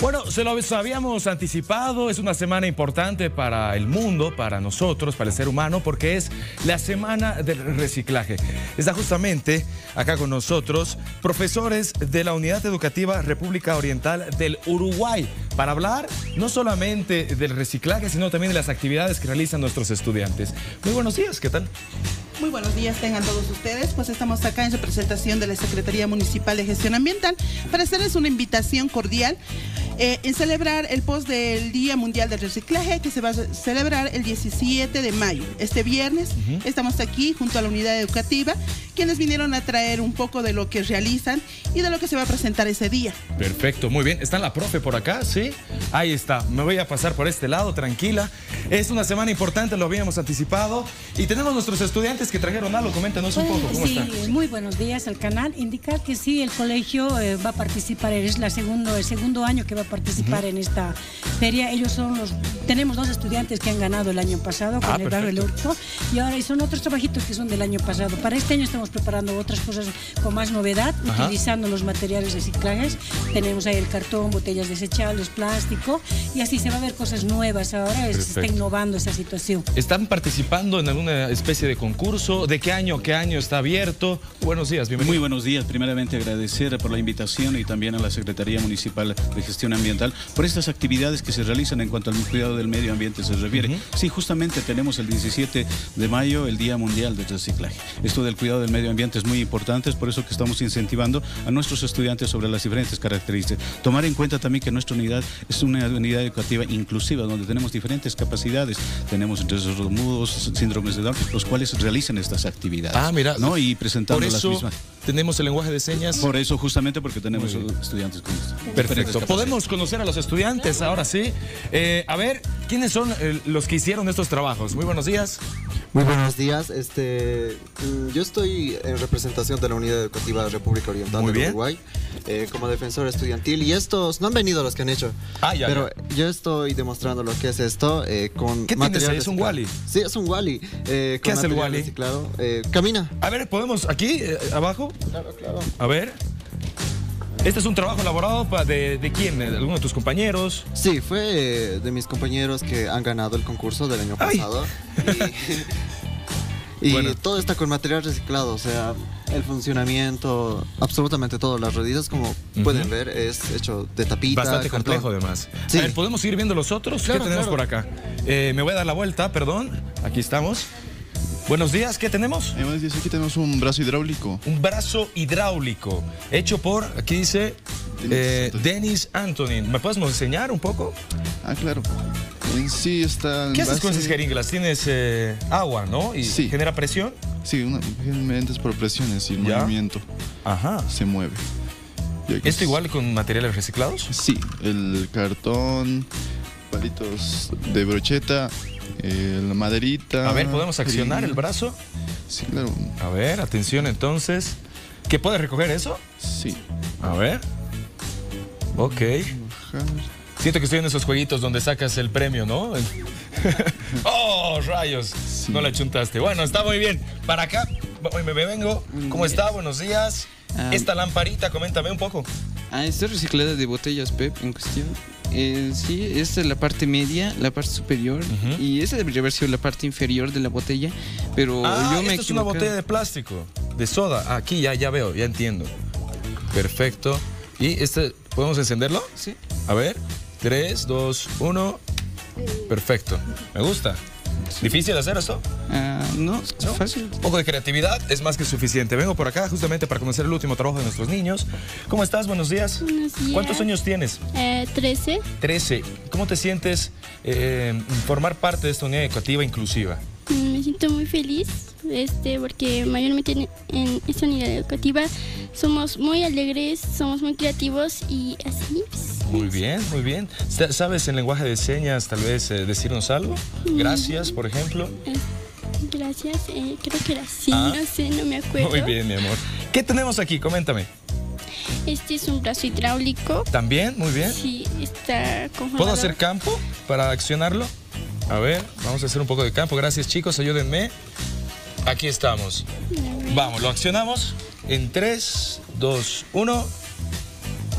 Bueno, se lo habíamos anticipado, es una semana importante para el mundo, para nosotros, para el ser humano, porque es la semana del reciclaje. Está justamente acá con nosotros profesores de la Unidad Educativa República Oriental del Uruguay, para hablar no solamente del reciclaje, sino también de las actividades que realizan nuestros estudiantes. Muy buenos días, ¿qué tal? Muy buenos días tengan todos ustedes, pues estamos acá en representación de la Secretaría Municipal de Gestión Ambiental para hacerles una invitación cordial en celebrar el post del Día Mundial del Reciclaje, que se va a celebrar el 17 de mayo. Este viernes estamos aquí junto a la unidad educativa, quienes vinieron a traer un poco de lo que realizan y de lo que se va a presentar ese día. Perfecto, muy bien. ¿Está la profe por acá? Sí. Ahí está. Me voy a pasar por este lado, tranquila. Es una semana importante, lo habíamos anticipado. Y tenemos nuestros estudiantes que trajeron algo. Coméntanos un poco, ¿cómo están? Muy buenos días al canal. Indicar que sí, el colegio va a participar, es el segundo año que va a participar en esta feria. Ellos son los... Tenemos dos estudiantes que han ganado el año pasado con el barrio Urco, y ahora son otros trabajitos que son del año pasado. Para este año estamos preparando otras cosas con más novedad, utilizando los materiales reciclables. Tenemos ahí el cartón, botellas desechables, plástico, y así se va a ver cosas nuevas ahora. Perfecto. Se está innovando esa situación. ¿Están participando en alguna especie de concurso? ¿De qué año está abierto? Buenos días, bienvenidos. Muy buenos días. Primeramente agradecer por la invitación y también a la Secretaría Municipal de Gestión Ambiental por estas actividades que se realizan en cuanto al cuidado del medio ambiente se refiere. Sí, justamente tenemos el 17 de mayo el Día Mundial del Reciclaje. Esto del cuidado del medio ambiente es muy importante, es por eso que estamos incentivando a nuestros estudiantes sobre las diferentes características. Tomar en cuenta también que nuestra unidad es una unidad educativa inclusiva, donde tenemos diferentes capacidades. Tenemos entre esos mudos, síndromes de Down, los cuales realizan estas actividades. Ah, mira, ¿no? Y presentando las mismas. Tenemos el lenguaje de señas. Por eso, justamente porque tenemos estudiantes con esto. Perfecto. Podemos conocer a los estudiantes ahora sí. A ver, ¿quiénes son los que hicieron estos trabajos? Muy buenos días. Muy buenos días. Yo estoy en representación de la Unidad Educativa República Oriental del Uruguay como defensor estudiantil, y estos no han venido los que han hecho. Ah, ya. Pero yo estoy demostrando lo que es esto con material. ¿Es un Wally? Sí, es un Wally. ¿Qué hace el Wally? Claro. Camina. A ver, ¿podemos aquí, abajo? Claro, claro. A ver. ¿Este es un trabajo elaborado de quién? ¿De alguno de tus compañeros? Sí, fue de mis compañeros que han ganado el concurso del año pasado. Y bueno, todo está con material reciclado, o sea, el funcionamiento, absolutamente todo. Las rodillas, como pueden ver, es hecho de tapita. Bastante complejo, además. Sí. A ver, ¿podemos ir viendo los otros? Claro, ¿qué tenemos por acá? Me voy a dar la vuelta, perdón. Aquí estamos. Buenos días, ¿qué tenemos? Buenos días, aquí tenemos un brazo hidráulico. Un brazo hidráulico, hecho por, aquí dice, Dennis Antonin. ¿Me puedes enseñar un poco? Ah, claro. En sí está... ¿Qué haces con esas jeringas? Tienes agua, ¿no? ¿Y genera presión? Sí, generalmente es por presiones y movimiento. Ajá. Se mueve. ¿Esto igual con materiales reciclados? Sí, el cartón, palitos de brocheta... la maderita. A ver, ¿podemos accionar el brazo? Sí, claro. A ver, atención entonces. ¿Qué puedes recoger eso? Sí. A ver. Ok. Siento que estoy en esos jueguitos donde sacas el premio, ¿no? ¡Oh, rayos! Sí. No la chuntaste. Bueno, está muy bien. Para acá, me vengo. ¿Cómo está? Buenos días. Esta lamparita, coméntame un poco. Ah, está reciclada de botellas PEP en cuestión. Sí, esta es la parte media, la parte superior, y esa debería haber sido la parte inferior de la botella, pero yo me equivoqué. Es una botella de plástico, de soda. Aquí ya veo, ya entiendo. Perfecto. ¿Y este podemos encenderlo? Sí. A ver, 3, 2, 1. Perfecto. Me gusta. ¿Difícil hacer esto? No, es fácil. Un poco de creatividad es más que suficiente. Vengo por acá justamente para comenzar el último trabajo de nuestros niños. ¿Cómo estás? Buenos días. Buenos días. ¿Cuántos años tienes? 13. 13. ¿Cómo te sientes formar parte de esta unidad educativa inclusiva? Me siento muy feliz porque mayormente en esta unidad educativa somos muy alegres, somos muy creativos y así. Muy bien, muy bien. ¿Sabes en lenguaje de señas tal vez decirnos algo? Gracias, por ejemplo. Gracias, creo que era así, no sé, no me acuerdo. Muy bien, mi amor. ¿Qué tenemos aquí? Coméntame. Este es un brazo hidráulico. ¿También? Muy bien. Sí, está conformado. ¿Puedo hacer campo para accionarlo? A ver, vamos a hacer un poco de campo. Gracias, chicos, ayúdenme. Aquí estamos. Vamos, lo accionamos en 3, 2, 1.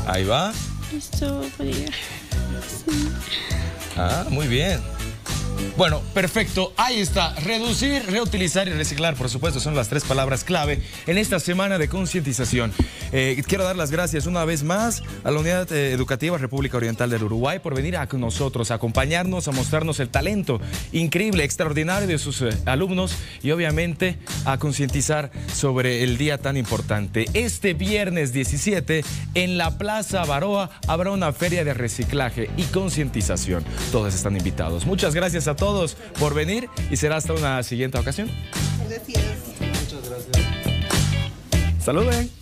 Ahí va. Esto podría... Sí. Ah, muy bien. Bueno, perfecto, ahí está. Reducir, reutilizar y reciclar, por supuesto, son las tres palabras clave en esta semana de concientización. Quiero dar las gracias una vez más a la Unidad Educativa República Oriental del Uruguay por venir a nosotros, a acompañarnos, a mostrarnos el talento increíble, extraordinario de sus alumnos y obviamente a concientizar sobre el día tan importante. Este viernes 17 en la Plaza Baroa habrá una feria de reciclaje y concientización. Todos están invitados. Muchas gracias a todos por venir y será hasta una siguiente ocasión. Gracias. Muchas gracias. Saluden.